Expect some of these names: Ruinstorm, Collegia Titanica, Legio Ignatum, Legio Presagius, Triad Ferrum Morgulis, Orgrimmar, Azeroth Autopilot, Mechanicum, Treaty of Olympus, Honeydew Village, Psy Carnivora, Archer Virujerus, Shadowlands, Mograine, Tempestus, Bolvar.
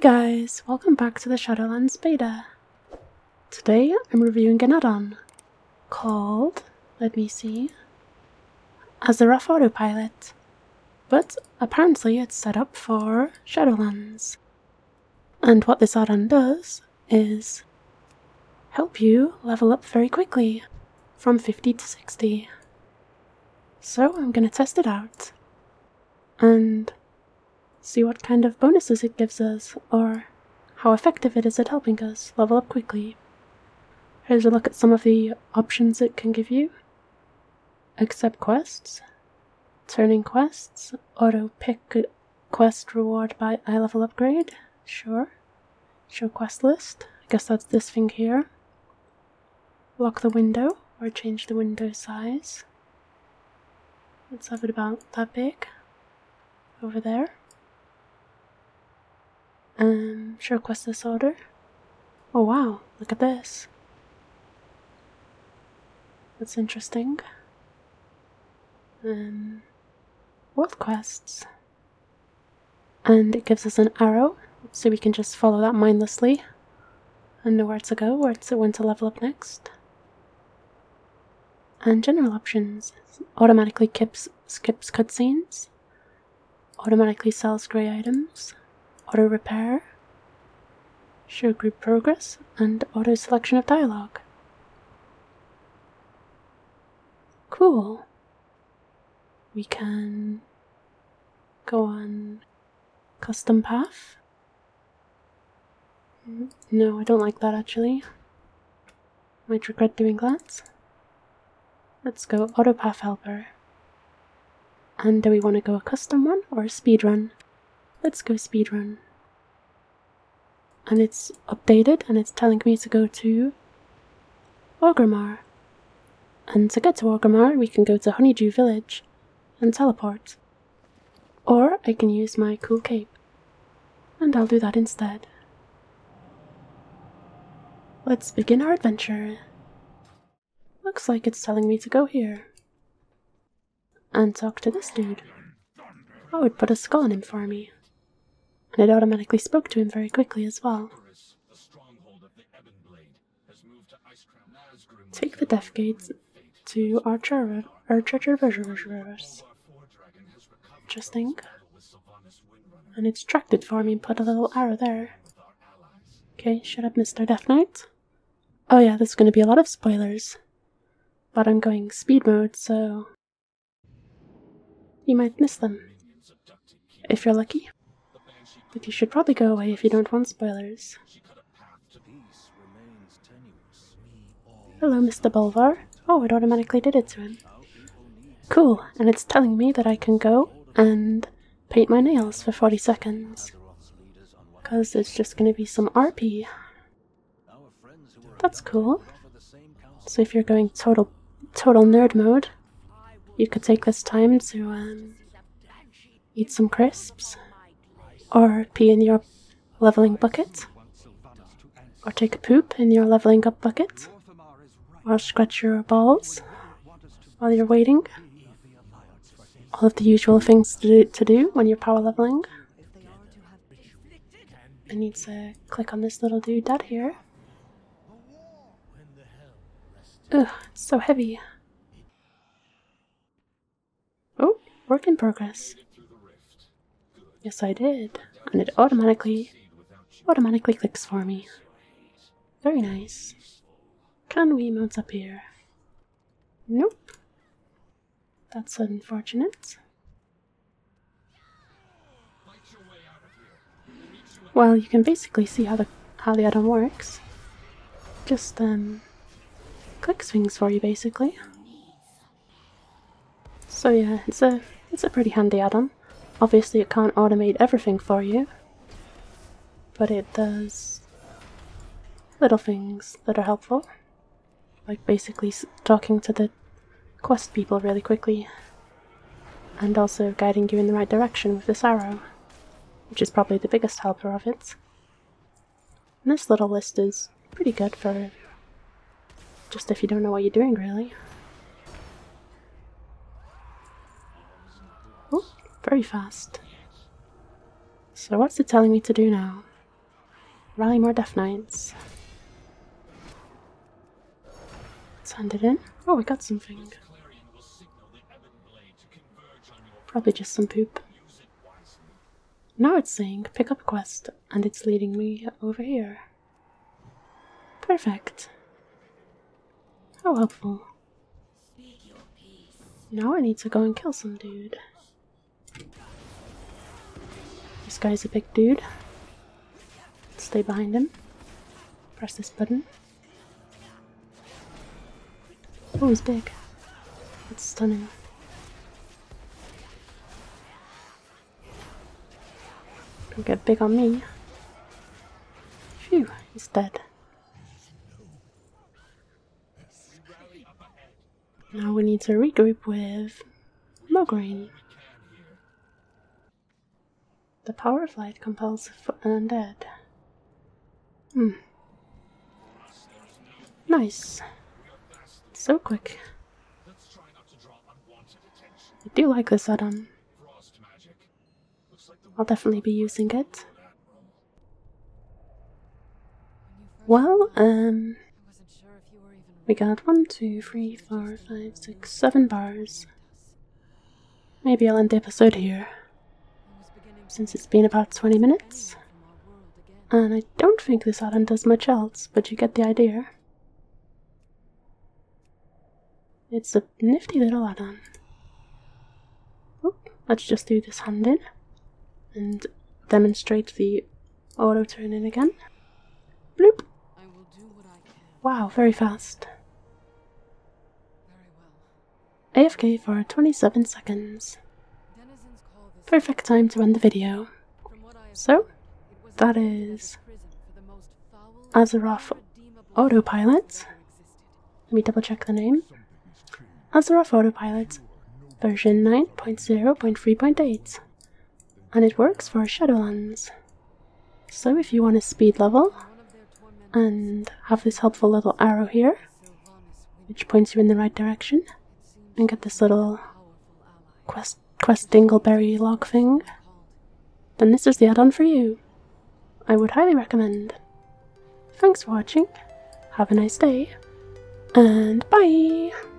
guys, welcome back to the Shadowlands beta. Today I'm reviewing an add-on called, Azeroth Autopilot, but apparently it's set up for Shadowlands. And what this add-on does is help you level up very quickly, from 50 to 60. So I'm going to test it out and see what kind of bonuses it gives us, or how effective it is at helping us level up quickly. Here's a look at some of the options it can give you. Accept quests, turning quests, auto pick quest reward by eye level upgrade, sure. Show quest list, I guess that's this thing here. Lock the window, or change the window size. Let's have it about that big, over there. Show quest this order. Oh wow, look at this. That's interesting. World quests. And it gives us an arrow, so we can just follow that mindlessly and know where to go, when to level up next. And general options. Automatically skips cutscenes. Automatically sells grey items. Auto repair, show group progress, and auto selection of dialogue. Cool. We can go on custom path. No, I don't like that actually. Might regret doing that. Let's go auto path helper. And do we want to go a custom one or a speed run? Let's go speedrun. And it's updated and it's telling me to go to Orgrimmar. And to get to Orgrimmar we can go to Honeydew Village and teleport. Or I can use my cool cape. And I'll do that instead. Let's begin our adventure. Looks like it's telling me to go here. And talk to this dude. Oh, it put a skull on him for me. And it automatically spoke to him very quickly as well. Take the Death Gate to Archer Virujerus. Interesting. And it's tracked it for me and put a little arrow there. Okay, shut up, Mr. Death Knight. Oh yeah, there's going to be a lot of spoilers. But I'm going speed mode, so you might miss them, if you're lucky. But you should probably go away if you don't want spoilers. Hello, Mr. Bolvar. Oh, it automatically did it to him. Cool, and it's telling me that I can go and paint my nails for 40 seconds. Because there's just going to be some RP. That's cool. So if you're going total nerd mode, you could take this time to eat some crisps, or pee in your leveling bucket, or take a poop in your leveling up bucket, or scratch your balls while you're waiting. All of the usual things to do when you're power leveling. I need to click on this little dude down here. Ugh, it's so heavy. Oh, work in progress. Yes, I did, and it automatically clicks for me. Very nice. Can we mount up here? Nope. That's unfortunate. Well, you can basically see how the add-on works. Just click swings for you, basically. So yeah, it's a pretty handy add-on. Obviously it can't automate everything for you, but it does little things that are helpful, like basically talking to the quest people really quickly, and also guiding you in the right direction with this arrow, which is probably the biggest helper of it. And this little list is pretty good for just if you don't know what you're doing, really. Very fast. So what's it telling me to do now? Probably more Death Knights. Let's hand it in. Oh, we got something. Probably just some poop. Now it's saying pick up quest, and it's leading me over here. Perfect. How helpful. Now I need to go and kill some dude. This guy's a big dude. Let's stay behind him. Press this button. Oh, he's big. That's stunning. Don't get big on me. Phew, he's dead. Now we need to regroup with Mograine. The power of light compels foot undead. Hmm. Nice. So quick. I do like this add-on. I'll definitely be using it. Well, we got 7 bars. Maybe I'll end the episode here, since it's been about 20 minutes. And I don't think this add-on does much else, but you get the idea. It's a nifty little add-on. Oh, let's just do this hand in and demonstrate the auto turn in again. Bloop! Wow, very fast. AFK for 27 seconds. Perfect time to end the video. So, that is Azeroth Autopilot. Let me double check the name. Azeroth Autopilot version 9.0.3.8, and it works for Shadowlands. So if you want to speed level and have this helpful little arrow here, which points you in the right direction, and get this little quest dingleberry log thing, then this is the add-on for you. I would highly recommend. Thanks for watching, have a nice day, and bye!